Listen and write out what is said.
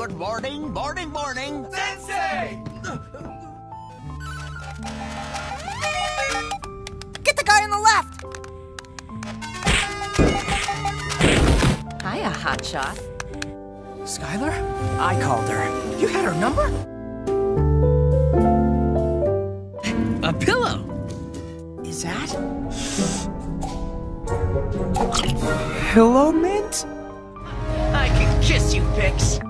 Good morning, morning, morning! Sensei! Get the guy on the left! Hiya, hotshot. Skylar? I called her. You had her number? A pillow! Is that... Hello, Mint? I can kiss you, Pix.